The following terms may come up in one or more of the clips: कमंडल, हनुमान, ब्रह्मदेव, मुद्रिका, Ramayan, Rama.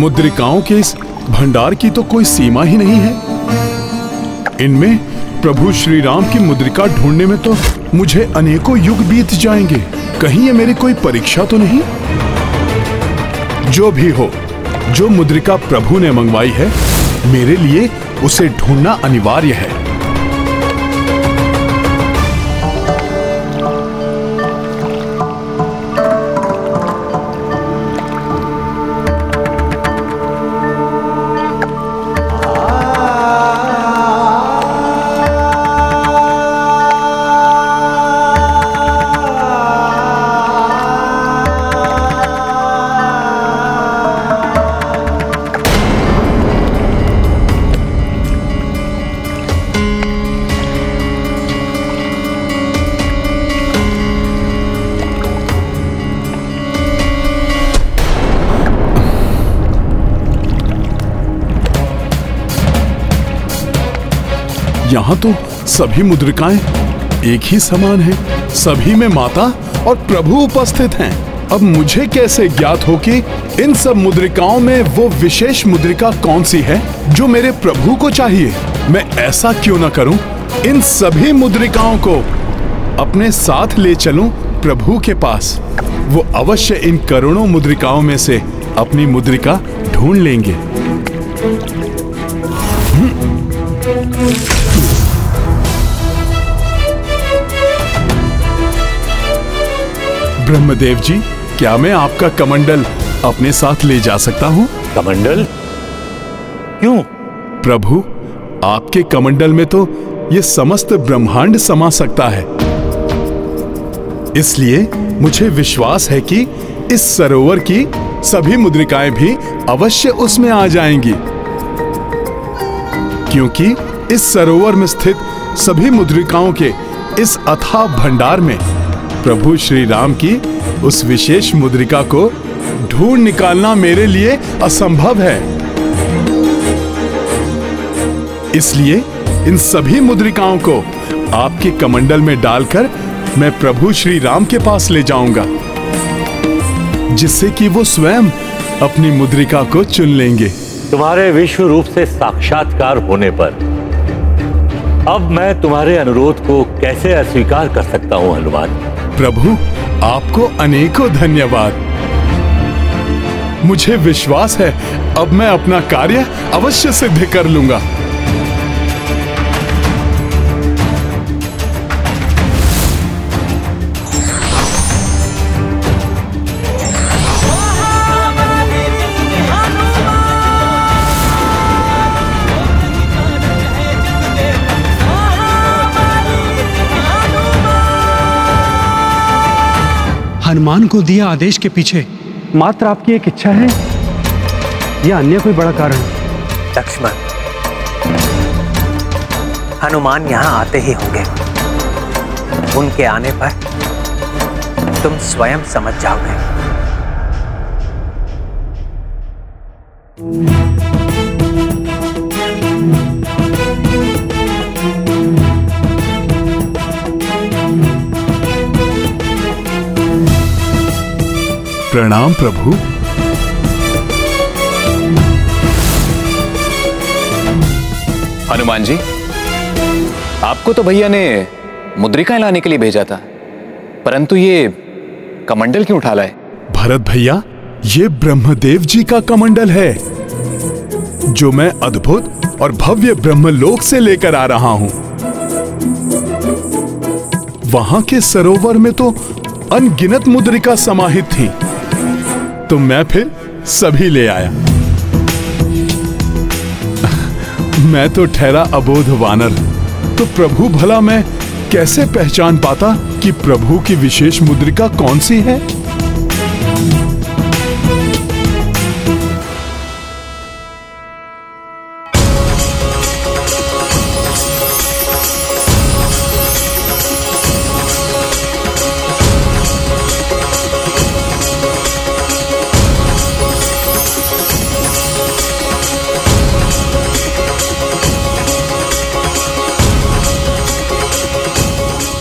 मुद्रिकाओं के इस भंडार की तो कोई सीमा ही नहीं है। इनमें प्रभु श्री राम की मुद्रिका ढूंढने में तो मुझे अनेकों युग बीत जाएंगे। कहीं ये मेरी कोई परीक्षा तो नहीं। जो भी हो, जो मुद्रिका प्रभु ने मंगवाई है, मेरे लिए उसे ढूंढना अनिवार्य है। यहाँ तो सभी मुद्रिकाएं एक ही समान हैं, सभी में माता और प्रभु उपस्थित हैं। अब मुझे कैसे ज्ञात हो कि इन सब मुद्रिकाओं में वो विशेष मुद्रिका कौन सी है जो मेरे प्रभु को चाहिए? मैं ऐसा क्यों ना करूं, इन सभी मुद्रिकाओं को अपने साथ ले चलूं प्रभु के पास। वो अवश्य इन करोड़ों मुद्रिकाओं में से अपनी मुद्रिका ढूंढ लेंगे। ब्रह्मदेव जी, क्या मैं आपका कमंडल अपने साथ ले जा सकता हूँ? कमंडल? क्यों? प्रभु, आपके कमंडल में तो ये समस्त ब्रह्मांड समा सकता है। इसलिए मुझे विश्वास है कि इस सरोवर की सभी मुद्रिकाएं भी अवश्य उसमें आ जाएंगी, क्योंकि इस सरोवर में स्थित सभी मुद्रिकाओं के इस अथाह भंडार में प्रभु श्री राम की उस विशेष मुद्रिका को ढूंढ निकालना मेरे लिए असंभव है। इसलिए इन सभी मुद्रिकाओं को आपके कमंडल में डालकर मैं प्रभु श्री राम के पास ले जाऊंगा, जिससे कि वो स्वयं अपनी मुद्रिका को चुन लेंगे। तुम्हारे विश्व रूप से साक्षात्कार होने पर अब मैं तुम्हारे अनुरोध को कैसे अस्वीकार कर सकता हूँ हनुमान? प्रभु, आपको अनेकों धन्यवाद। मुझे विश्वास है अब मैं अपना कार्य अवश्य सिद्ध कर लूंगा। हनुमान को दिया आदेश के पीछे मात्र आपकी एक इच्छा है या अन्य कोई बड़ा कारण? लक्ष्मण, हनुमान यहाँ आते ही होंगे। उनके आने पर तुम स्वयं समझ जाओगे। प्रणाम प्रभु। हनुमान जी, आपको तो भैया ने मुद्रिका लाने के लिए भेजा था, परंतु ये कमंडल क्यों उठा लाए? भरत भैया, ये ब्रह्मदेव जी का कमंडल है जो मैं अद्भुत और भव्य ब्रह्मलोक से लेकर आ रहा हूं। वहां के सरोवर में तो अनगिनत मुद्रिका समाहित थी, तो मैं फिर सभी ले आया। मैं तो ठहरा अबोध वानर, तो प्रभु भला मैं कैसे पहचान पाता कि प्रभु की विशेष मुद्रिका कौन सी है?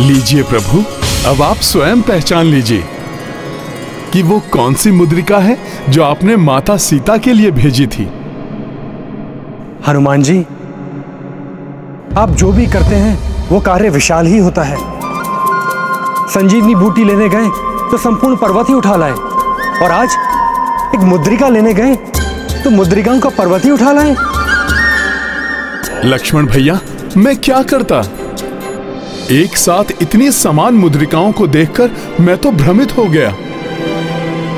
लीजिए प्रभु, अब आप स्वयं पहचान लीजिए कि वो कौन सी मुद्रिका है जो आपने माता सीता के लिए भेजी थी। हनुमान जी, आप जो भी करते हैं वो कार्य विशाल ही होता है। संजीवनी बूटी लेने गए तो संपूर्ण पर्वत ही उठा लाए, और आज एक मुद्रिका लेने गए तो मुद्रिकाओं का पर्वत ही उठा लाए। लक्ष्मण भैया, मैं क्या करता? एक साथ इतनी समान मुद्रिकाओं को देखकर मैं तो भ्रमित हो गया,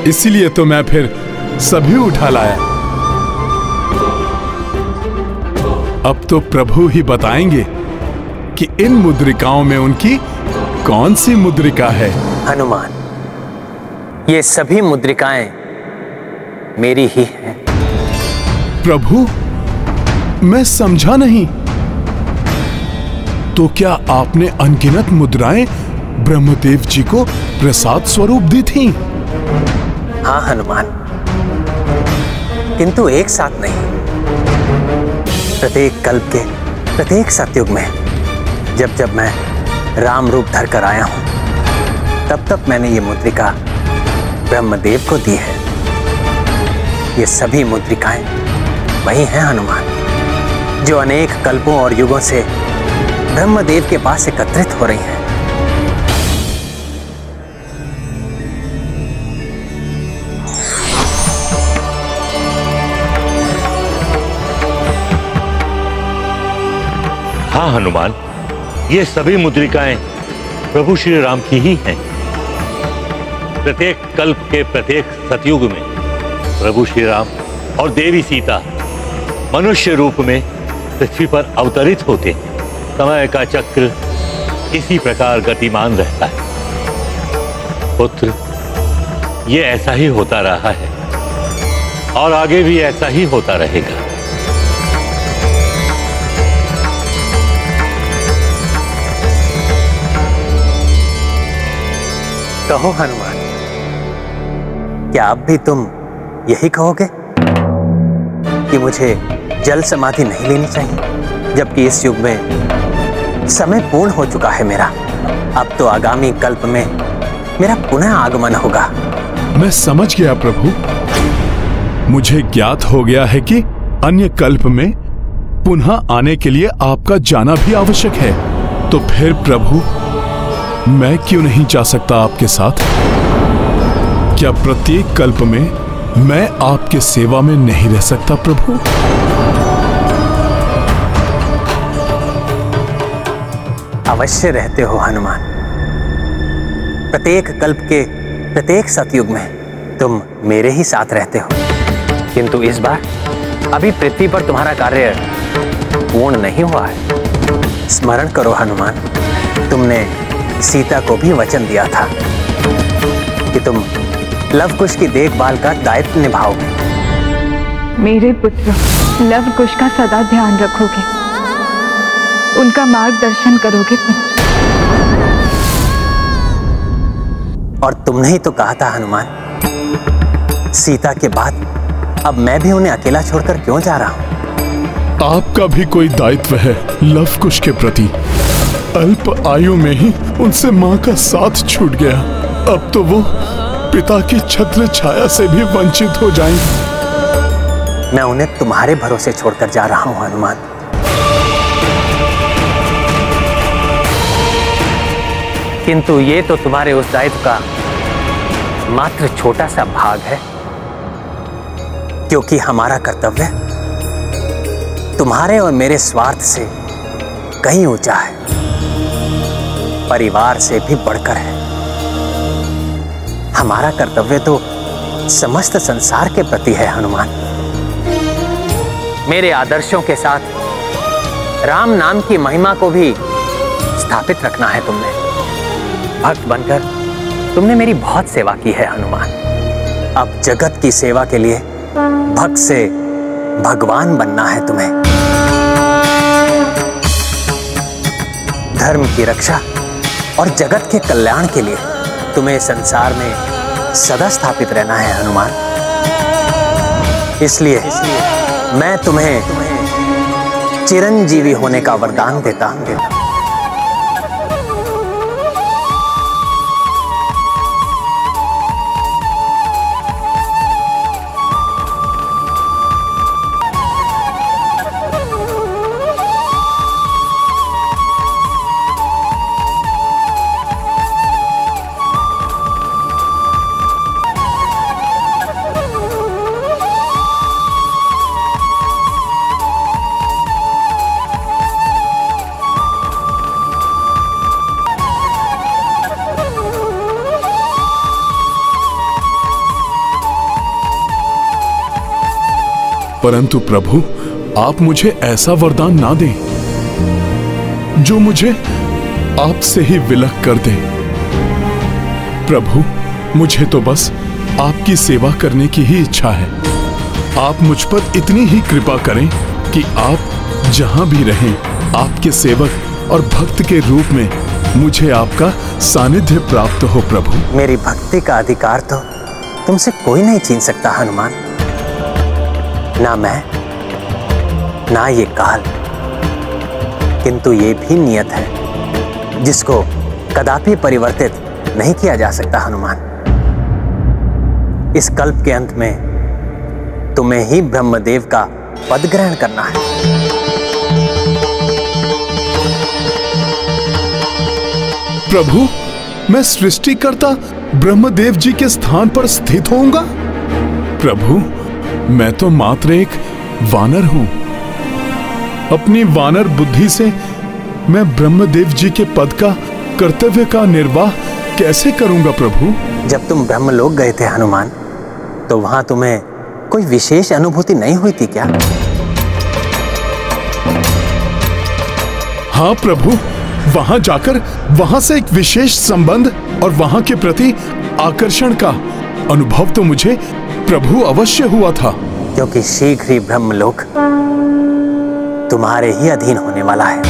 इसीलिए तो मैं फिर सभी उठा लाया। अब तो प्रभु ही बताएंगे कि इन मुद्रिकाओं में उनकी कौन सी मुद्रिका है। हनुमान, ये सभी मुद्रिकाएं मेरी ही हैं। प्रभु, मैं समझा नहीं। तो क्या आपने अनगिनत मुद्राएं ब्रह्मदेव जी को प्रसाद स्वरूप दी थीं? हाँ हनुमान, किंतु एक साथ नहीं। प्रत्येक कल्प के प्रत्येक सतयुग में जब जब मैं राम रूप धर कर आया हूँ, तब तब मैंने ये मुद्रिका ब्रह्मदेव को दी है। ये सभी मुद्रिकाएं वही हैं हनुमान, जो अनेक कल्पों और युगों से ब्रह्मदेव के पास एकत्रित हो रही हैं। हाँ हनुमान, ये सभी मुद्रिकाएं प्रभु श्री राम की ही हैं। प्रत्येक कल्प के प्रत्येक सतयुग में प्रभु श्री राम और देवी सीता मनुष्य रूप में पृथ्वी पर अवतरित होते हैं। समय का चक्र इसी प्रकार गतिमान रहता है पुत्र। ये ऐसा ही होता रहा है और आगे भी ऐसा ही होता रहेगा। कहो हनुमान, क्या आप भी तुम यही कहोगे कि मुझे जल समाधि नहीं लेनी चाहिए, जबकि इस युग में समय पूर्ण हो चुका है मेरा। अब तो आगामी कल्प में मेरा पुनः आगमन होगा। मैं समझ गया प्रभु, मुझे ज्ञात हो गया है कि अन्य कल्प में पुनः आने के लिए आपका जाना भी आवश्यक है। तो फिर प्रभु, मैं क्यों नहीं जा सकता आपके साथ? क्या प्रत्येक कल्प में मैं आपके सेवा में नहीं रह सकता प्रभु? अवश्य रहते हो हनुमान। प्रत्येक कल्प के प्रत्येक सतयुग में तुम मेरे ही साथ रहते हो, किंतु इस बार अभी पृथ्वी पर तुम्हारा कार्य पूर्ण नहीं हुआ है। स्मरण करो हनुमान, तुमने सीता को भी वचन दिया था कि तुम लवकुश की देखभाल का दायित्व निभाओगे। मेरे पुत्र, लवकुश का सदा ध्यान रखोगे, उनका मार्गदर्शन करोगे। और तुमने ही तो कहा था हनुमान, सीता के बाद अब मैं भी उन्हें अकेला छोड़कर क्यों जा रहा हूं? आपका भी कोई दायित्व है लवकुश के प्रति। अल्प आयु में ही उनसे मां का साथ छूट गया। अब तो वो पिता की छत्र छाया से भी वंचित हो जाएंगे। मैं उन्हें तुम्हारे भरोसे छोड़कर जा रहा हूं हनुमान। किंतु ये तो तुम्हारे उस दायित्व का मात्र छोटा सा भाग है, क्योंकि हमारा कर्तव्य तुम्हारे और मेरे स्वार्थ से कहीं ऊंचा है, परिवार से भी बढ़कर है। हमारा कर्तव्य तो समस्त संसार के प्रति है हनुमान। मेरे आदर्शों के साथ राम नाम की महिमा को भी स्थापित रखना है। तुमने भक्त बनकर तुमने मेरी बहुत सेवा की है हनुमान। अब जगत की सेवा के लिए भक्त से भगवान बनना है तुम्हें। धर्म की रक्षा और जगत के कल्याण के लिए तुम्हें संसार में सदा स्थापित रहना है हनुमान। इसलिए मैं तुम्हें चिरंजीवी होने का वरदान देता हूं। परंतु प्रभु आप मुझे ऐसा वरदान ना दें जो मुझे आपसे ही विलग कर दे। प्रभु मुझे तो बस आपकी सेवा करने की ही इच्छा है। आप मुझ पर इतनी ही कृपा करें कि आप जहां भी रहें आपके सेवक और भक्त के रूप में मुझे आपका सानिध्य प्राप्त हो। प्रभु मेरी भक्ति का अधिकार तो तुमसे कोई नहीं छीन सकता हनुमान, ना मैं ना ये काल, किंतु ये भी नियत है जिसको कदापि परिवर्तित नहीं किया जा सकता। हनुमान इस कल्प के अंत में तुम्हें ही ब्रह्मदेव का पद ग्रहण करना है। प्रभु मैं सृष्टिकर्ता ब्रह्मदेव जी के स्थान पर स्थित होऊंगा। प्रभु मैं तो मात्र एक वानर हूं। अपनी वानर बुद्धि से मैं ब्रह्मदेव जी के पद का कर्तव्य का निर्वाह कैसे करूंगा प्रभु? जब तुम ब्रह्मलोक गए थे हनुमान तो वहां तुम्हें कोई विशेष अनुभूति नहीं हुई थी क्या? हाँ प्रभु, वहां जाकर वहां से एक विशेष संबंध और वहां के प्रति आकर्षण का अनुभव तो मुझे प्रभु अवश्य हुआ था, क्योंकि शीघ्र ही ब्रह्मलोक तुम्हारे ही अधीन होने वाला है।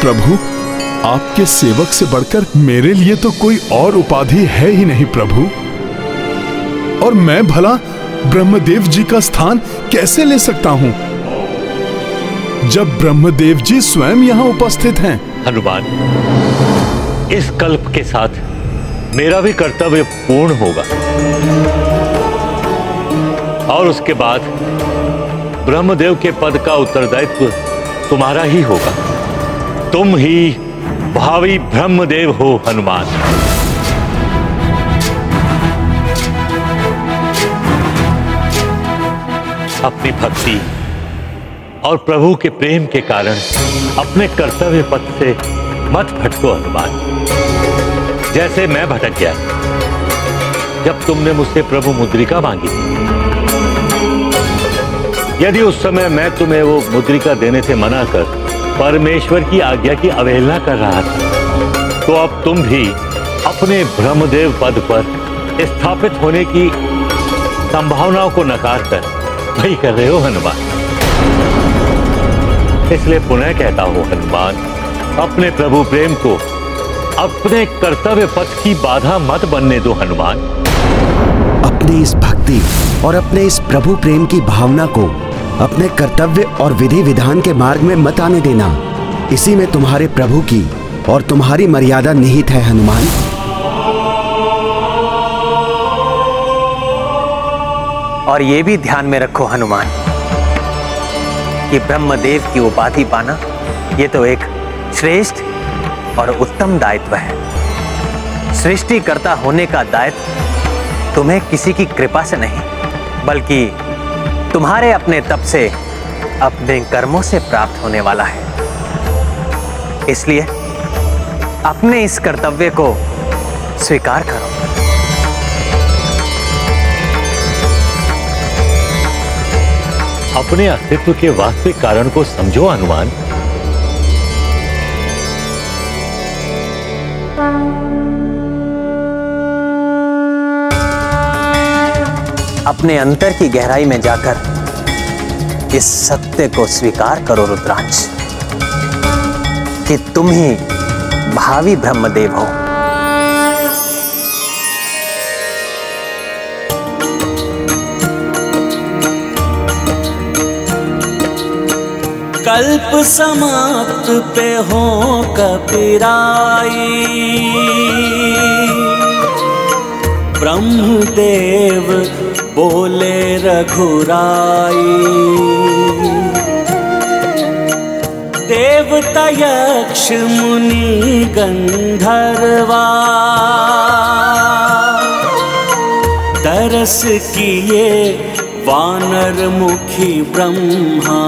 प्रभु आपके सेवक से बढ़कर मेरे लिए तो कोई और उपाधि है ही नहीं प्रभु, और मैं भला ब्रह्मदेव जी का स्थान कैसे ले सकता हूँ जब ब्रह्मदेव जी स्वयं यहाँ उपस्थित हैं। हनुमान इस कल्प के साथ मेरा भी कर्तव्य पूर्ण होगा और उसके बाद ब्रह्मदेव के पद का उत्तरदायित्व तुम्हारा ही होगा। तुम ही भावी ब्रह्मदेव हो हनुमान। अपनी भक्ति और प्रभु के प्रेम के कारण अपने कर्तव्य पथ से मत भटको हनुमान, जैसे मैं भटक गया जब तुमने मुझसे प्रभु मुद्रिका मांगी। यदि उस समय मैं तुम्हें वो मुद्रिका देने से मना कर परमेश्वर की आज्ञा की अवहेलना कर रहा था, तो अब तुम भी अपने ब्रह्मदेव पद पर स्थापित होने की संभावनाओं को नकार कर वही कर रहे हो हनुमान। इसलिए पुनः कहता हूं हनुमान, अपने प्रभु प्रेम को अपने कर्तव्य पथ की बाधा मत बनने दो हनुमान। अपनी इस भक्ति और अपने इस प्रभु प्रेम की भावना को अपने कर्तव्य और विधि विधान के मार्ग में मत आने देना। इसी में तुम्हारे प्रभु की और तुम्हारी मर्यादा निहित है हनुमान। और ये भी ध्यान में रखो हनुमान कि ब्रह्मदेव की उपाधि पाना ये तो एक श्रेष्ठ और उत्तम दायित्व है। सृष्टिकर्ता होने का दायित्व तुम्हें किसी की कृपा से नहीं, बल्कि तुम्हारे अपने तप से अपने कर्मों से प्राप्त होने वाला है। इसलिए अपने इस कर्तव्य को स्वीकार करो। अपने अस्तित्व के वास्तविक कारण को समझो हनुमान। अपने अंतर की गहराई में जाकर इस सत्य को स्वीकार करो रुद्राक्ष कि तुम ही भावी ब्रह्मदेव हो। कल्प समाप्त पे हो कपिराई, ब्रह्मदेव बोले रघुराई। देवता यक्ष मुनि गंधर्वा तरस किए वानर मुखी ब्रह्मा।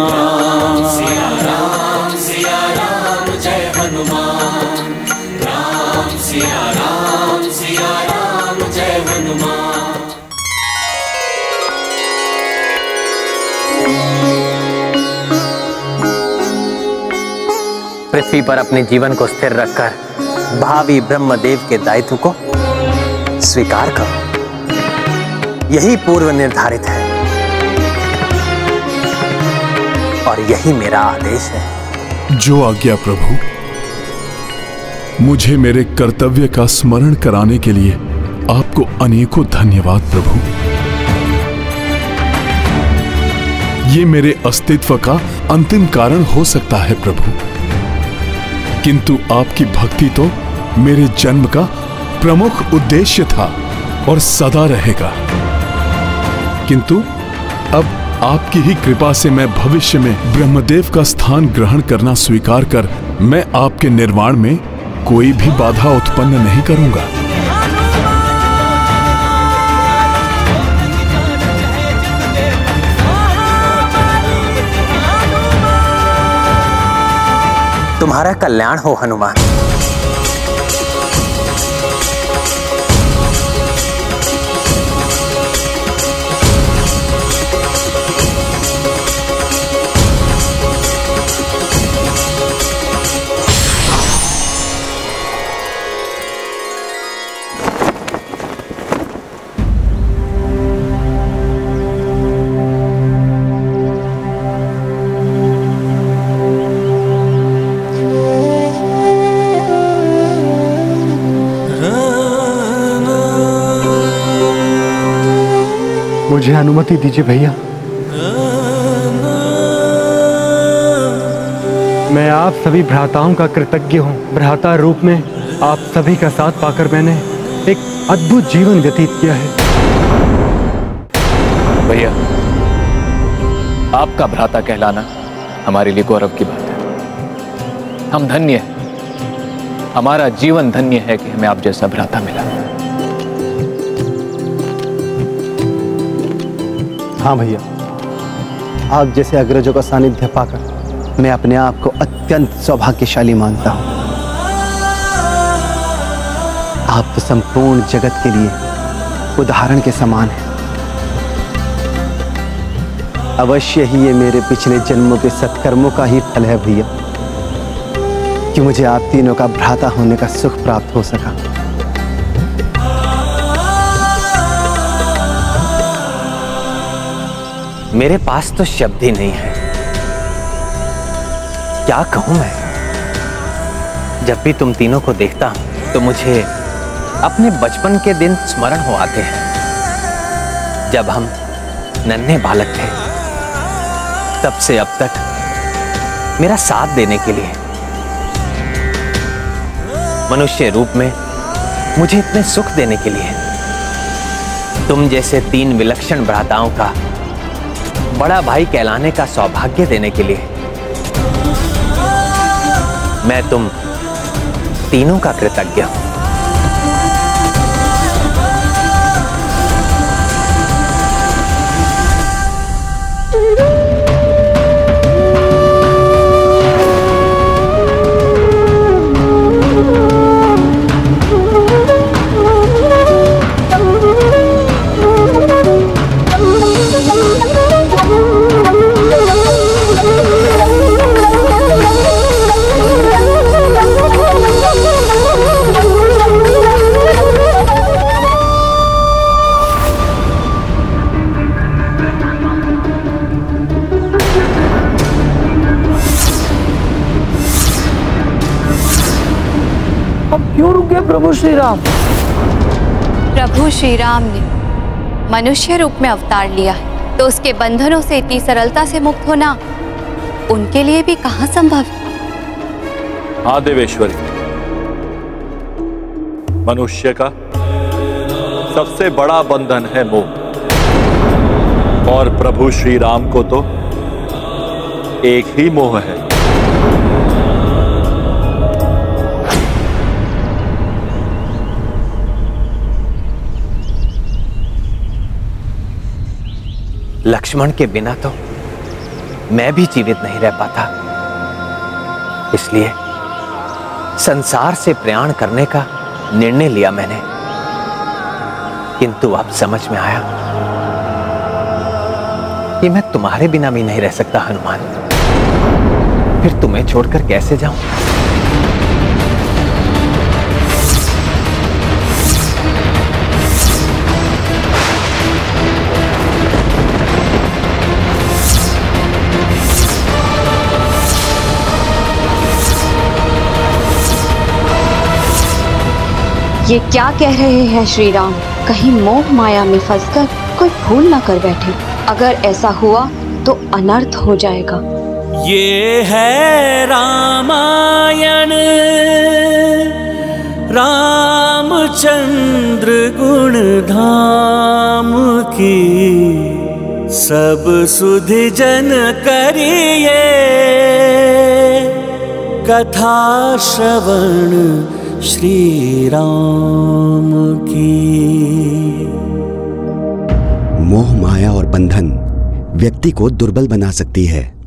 राम सिया राम जय हनुमान, राम सिया राम जय हनुमान। पृथ्वी पर अपने जीवन को स्थिर रखकर भावी ब्रह्मदेव के दायित्व को स्वीकार करो। यही पूर्व निर्धारित है और यही मेरा आदेश है। जो आज्ञा प्रभु। मुझे मेरे कर्तव्य का स्मरण कराने के लिए आपको अनेकों धन्यवाद प्रभु। ये मेरे अस्तित्व का अंतिम कारण हो सकता है प्रभु, किंतु आपकी भक्ति तो मेरे जन्म का प्रमुख उद्देश्य था और सदा रहेगा। किंतु अब आपकी ही कृपा से मैं भविष्य में ब्रह्मदेव का स्थान ग्रहण करना स्वीकार कर मैं आपके निर्माण में कोई भी बाधा उत्पन्न नहीं करूंगा। तुम्हारा कल्याण हो हनुमान। मुझे अनुमति दीजिए भैया, मैं आप सभी भ्राताओं का कृतज्ञ हूँ। भ्राता रूप में आप सभी का साथ पाकर मैंने एक अद्भुत जीवन व्यतीत किया है। भैया, आपका भ्राता कहलाना हमारे लिए गौरव की बात है। हम धन्य हैं, हमारा जीवन धन्य है कि हमें आप जैसा भ्राता मिला। हाँ भैया, आप जैसे अग्रजों का सानिध्य पाकर मैं अपने आप को अत्यंत सौभाग्यशाली मानता हूँ। आप तो संपूर्ण जगत के लिए उदाहरण के समान हैं। अवश्य ही ये मेरे पिछले जन्मों के सत्कर्मों का ही फल है भैया कि मुझे आप तीनों का भ्राता होने का सुख प्राप्त हो सका। मेरे पास तो शब्द ही नहीं है, क्या कहूं मैं। जब भी तुम तीनों को देखता हूं तो मुझे अपने बचपन के दिन स्मरण हो आते हैं, जब हम नन्हे बालक थे। तब से अब तक मेरा साथ देने के लिए मनुष्य रूप में मुझे इतने सुख देने के लिए तुम जैसे तीन विलक्षण भ्राताओं का बड़ा भाई कहलाने का सौभाग्य देने के लिए मैं तुम तीनों का कृतज्ञ हूं। प्रभु श्री राम। प्रभु श्री राम ने मनुष्य रूप में अवतार लिया है तो उसके बंधनों से इतनी सरलता से मुक्त होना उनके लिए भी कहां संभव है। हाँ देवेश्वरी, मनुष्य का सबसे बड़ा बंधन है मोह, और प्रभु श्री राम को तो एक ही मोह है। लक्ष्मण के बिना तो मैं भी जीवित नहीं रह पाता, इसलिए संसार से प्रयाण करने का निर्णय लिया मैंने। किंतु अब समझ में आया कि मैं तुम्हारे बिना भी नहीं रह सकता हनुमान। फिर तुम्हें छोड़कर कैसे जाऊं। ये क्या कह रहे हैं श्री राम, कहीं मोह माया में फंसकर कोई भूल ना कर बैठे। अगर ऐसा हुआ तो अनर्थ हो जाएगा। ये है रामायण रामचंद्र गुण धाम की, सब सुधि जन करिए कथा श्रवण श्री राम की। मोह माया और बंधन व्यक्ति को दुर्बल बना सकती है।